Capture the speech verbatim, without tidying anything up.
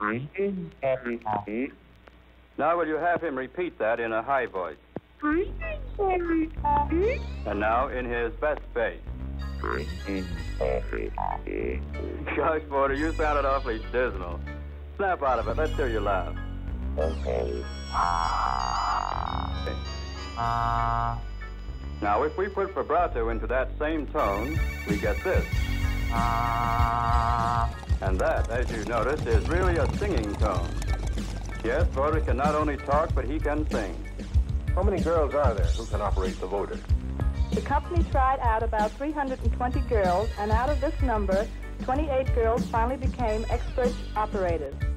Now will you have him repeat that in a high voice? And now in his best bass. Gosh, Voder, you sounded awfully dismal. Snap out of it. Let's hear you laugh. Okay. Now, if we put vibrato into that same tone, we get this. And that, as you noticed, is really a singing tone. Yes, Voder can not only talk, but he can sing. How many girls are there who can operate the Voder? The company tried out about three hundred twenty girls, and out of this number, twenty-eight girls finally became expert operators.